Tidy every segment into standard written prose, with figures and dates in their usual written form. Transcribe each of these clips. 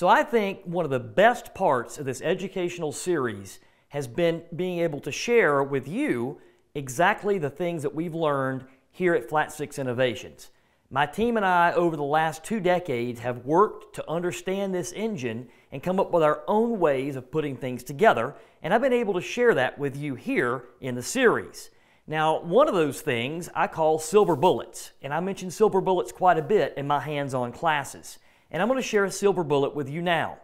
So I think one of the best parts of this educational series has been being able to share with you exactly the things that we've learned here at Flat Six Innovations. My team and I, over the last 2 decades, have worked to understand this engine and come up with our own ways of putting things together, and I've been able to share that with you here in the series. Now, one of those things I call silver bullets, and I mention silver bullets quite a bit in my hands-on classes, and I'm going to share a silver bullet with you now.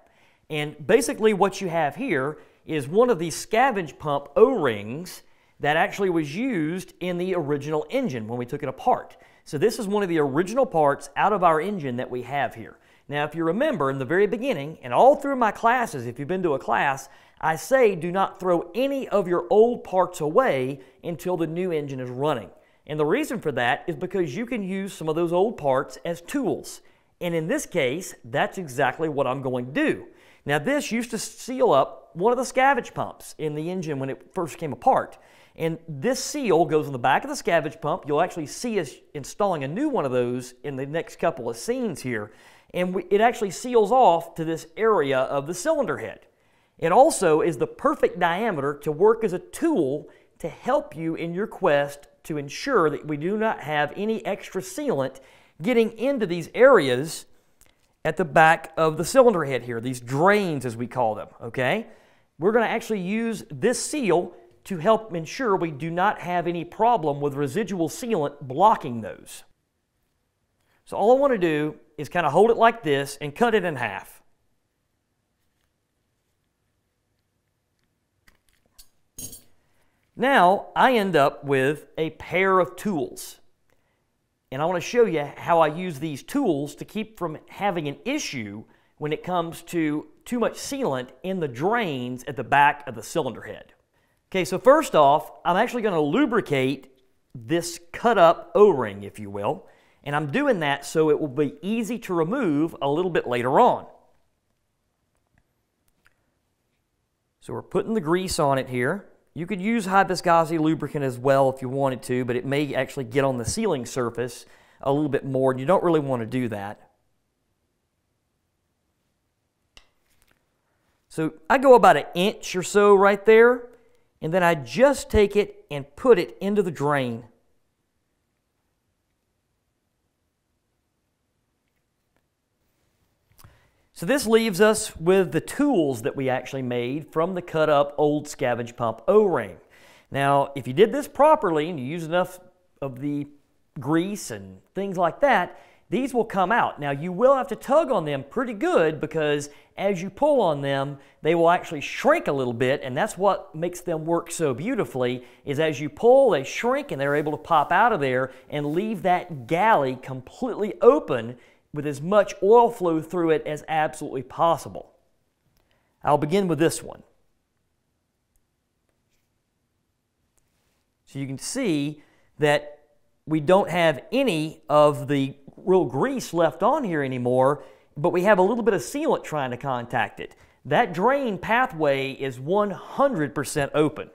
And basically what you have here is one of these scavenge pump O-rings that actually was used in the original engine when we took it apart. So this is one of the original parts out of our engine that we have here. Now, if you remember in the very beginning, and all through my classes, if you've been to a class, I say do not throw any of your old parts away until the new engine is running. And the reason for that is because you can use some of those old parts as tools. And in this case, that's exactly what I'm going to do. Now, this used to seal up one of the scavenge pumps in the engine when it first came apart. And this seal goes on the back of the scavenge pump. You'll actually see us installing a new one of those in the next couple of scenes here. And it actually seals off to this area of the cylinder head. It also is the perfect diameter to work as a tool to help you in your quest to ensure that we do not have any extra sealant getting into these areas at the back of the cylinder head here, these drains as we call them, okay? We're going to actually use this seal to help ensure we do not have any problem with residual sealant blocking those. So all I want to do is kind of hold it like this and cut it in half. Now I end up with a pair of tools, and I want to show you how I use these tools to keep from having an issue when it comes to too much sealant in the drains at the back of the cylinder head. Okay, so first off, I'm actually going to lubricate this cut up O-ring, if you will, and I'm doing that so it will be easy to remove a little bit later on. So we're putting the grease on it here. You could use high viscosity lubricant as well if you wanted to, but it may actually get on the sealing surface a little bit more, and you don't really want to do that. So I go about 1 inch or so right there. And then I just take it and put it into the drain. So this leaves us with the tools that we actually made from the cut up old scavenge pump O-ring. Now, if you did this properly and you use enough of the grease and things like that, these will come out. Now, you will have to tug on them pretty good because as you pull on them, they will actually shrink a little bit, and that's what makes them work so beautifully, is as you pull, they shrink and they're able to pop out of there and leave that galley completely open with as much oil flow through it as absolutely possible. I'll begin with this one. So you can see that we don't have any of the real grease left on here anymore, but we have a little bit of sealant trying to contact it. That drain pathway is 100% open.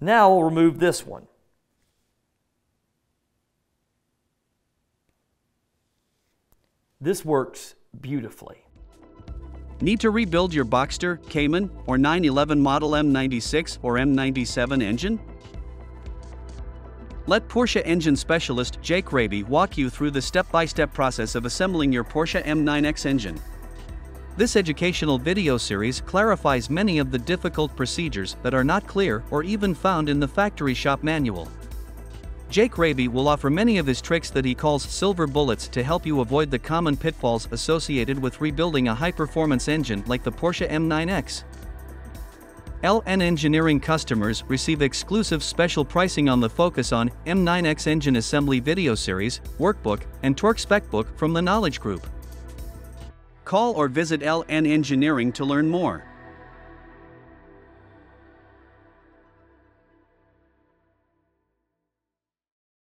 Now we'll remove this one. This works beautifully. Need to rebuild your Boxster, Cayman, or 911 model M96 or M97 engine? Let Porsche engine specialist Jake Raby walk you through the step-by-step process of assembling your Porsche M9X engine. This educational video series clarifies many of the difficult procedures that are not clear or even found in the factory shop manual. Jake Raby will offer many of his tricks that he calls silver bullets to help you avoid the common pitfalls associated with rebuilding a high-performance engine like the Porsche M9X. LN Engineering customers receive exclusive special pricing on the Focus on M9X Engine Assembly Video Series, Workbook, and Torque Spec Book from the Knowledge Group. Call or visit LN Engineering to learn more.